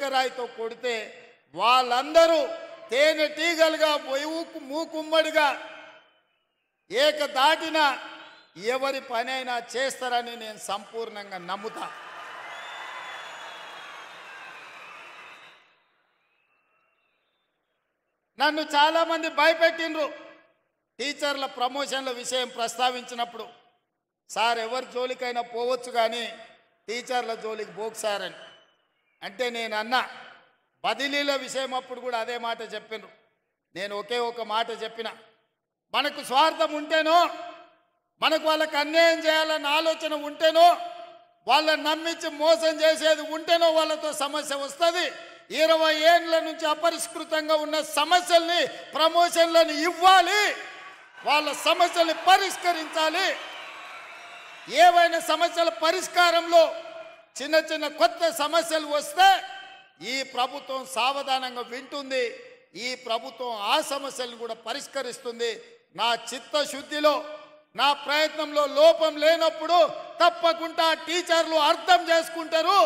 ఇటుకరాయితో కొడితే వాళ్ళందరూ తేనెటీగలుగా మూకుమ్మడిగా ఏక దాటిన ఎవరి పని అయినా చేస్తారని నేను సంపూర్ణంగా నమ్ముతా. నన్ను చాలామంది భయపెట్టిండ్రు. టీచర్ల ప్రమోషన్ల విషయం ప్రస్తావించినప్పుడు సార్ ఎవరి జోలికైనా పోవచ్చు కానీ టీచర్ల జోలికి పోకసారని అంటే నేను అన్నా. బదిలీల విషయం అప్పుడు కూడా అదే మాట చెప్పిండ్రు. నేను ఒకే ఒక మాట చెప్పిన, మనకు స్వార్థం ఉంటేనో మనకు వాళ్ళకి అన్యాయం చేయాలన్న ఆలోచన ఉంటేనో వాళ్ళని నమ్మించి మోసం చేసేది ఉంటేనో వాళ్ళతో సమస్య వస్తుంది. 20 ఏళ్ళ నుంచి అపరిష్కృతంగా ఉన్న సమస్యల్ని ప్రమోషన్లను ఇవ్వాలి, వాళ్ళ సమస్యల్ని పరిష్కరించాలి. ఏవైనా సమస్యల పరిష్కారంలో చిన్న చిన్న కొత్త సమస్యలు వస్తే ఈ ప్రభుత్వం సావధానంగా వింటుంది, ఈ ప్రభుత్వం ఆ సమస్యలను కూడా పరిష్కరిస్తుంది. నా చిత్తశుద్ధిలో నా ప్రయత్నంలో లోపం లేనప్పుడు తప్పకుండా టీచర్లు అర్థం చేసుకుంటారు,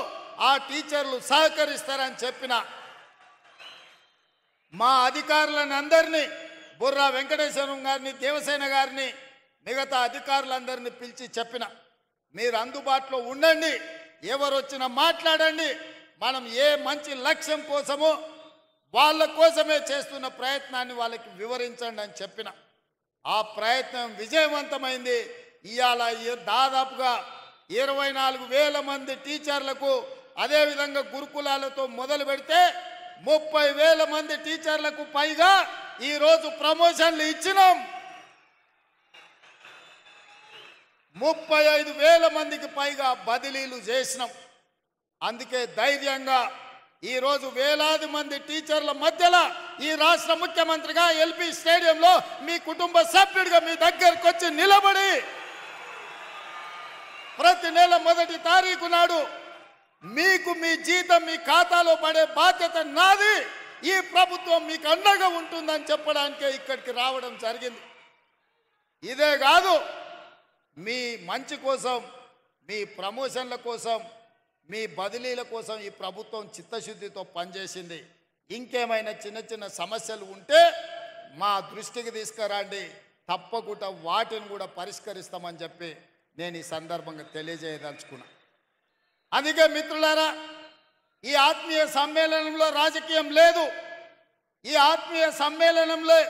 ఆ టీచర్లు సహకరిస్తారని చెప్పిన. మా అధికారులను అందరినీ, బుర్రా వెంకటేశ్వరం గారిని, దేవసేన గారిని, మిగతా అధికారులందరినీ పిలిచి చెప్పిన, మీరు అందుబాటులో ఉండండి, ఎవరు వచ్చినా మాట్లాడండి, మనం ఏ మంచి లక్ష్యం కోసమో వాళ్ళ కోసమే చేస్తున్న ప్రయత్నాన్ని వాళ్ళకి వివరించండి అని చెప్పిన. ఆ ప్రయత్నం విజయవంతమైంది. ఇవాళ దాదాపుగా 24,000 మంది టీచర్లకు, అదేవిధంగా గురుకులాలతో మొదలు పెడితే 30,000 మంది టీచర్లకు పైగా ఈరోజు ప్రమోషన్లు ఇచ్చినాం. 35,000 మందికి పైగా బదిలీలు చేసినాం. అందుకే ధైర్యంగా ఈరోజు వేలాది మంది టీచర్ల మధ్యలో ఈ రాష్ట్ర ముఖ్యమంత్రిగా ఎల్బీ స్టేడియంలో మీ కుటుంబ సభ్యుడిగా మీ దగ్గరకు వచ్చి నిలబడి ప్రతి నెల 1వ తారీఖు నాడు మీకు మీ జీతం మీ ఖాతాలో పడే బాధ్యత నాది, ఈ ప్రభుత్వం మీకు అండగా ఉంటుందని చెప్పడానికే ఇక్కడికి రావడం జరిగింది. ఇదే కాదు, మీ మంచి కోసం, మీ ప్రమోషన్ల కోసం, మీ బదిలీల కోసం ఈ ప్రభుత్వం చిత్తశుద్ధితో పనిచేసింది. ఇంకేమైనా చిన్న చిన్న సమస్యలు ఉంటే మా దృష్టికి తీసుకురండి, తప్పకుండా వాటిని కూడా పరిష్కరిస్తామని చెప్పి నేను ఈ సందర్భంగా తెలియజేయదలుచుకున్నా. అందుకే మిత్రులారా, ఈ ఆత్మీయ సమ్మేళనంలో రాజకీయం లేదు. ఈ ఆత్మీయ సమ్మేళనంలో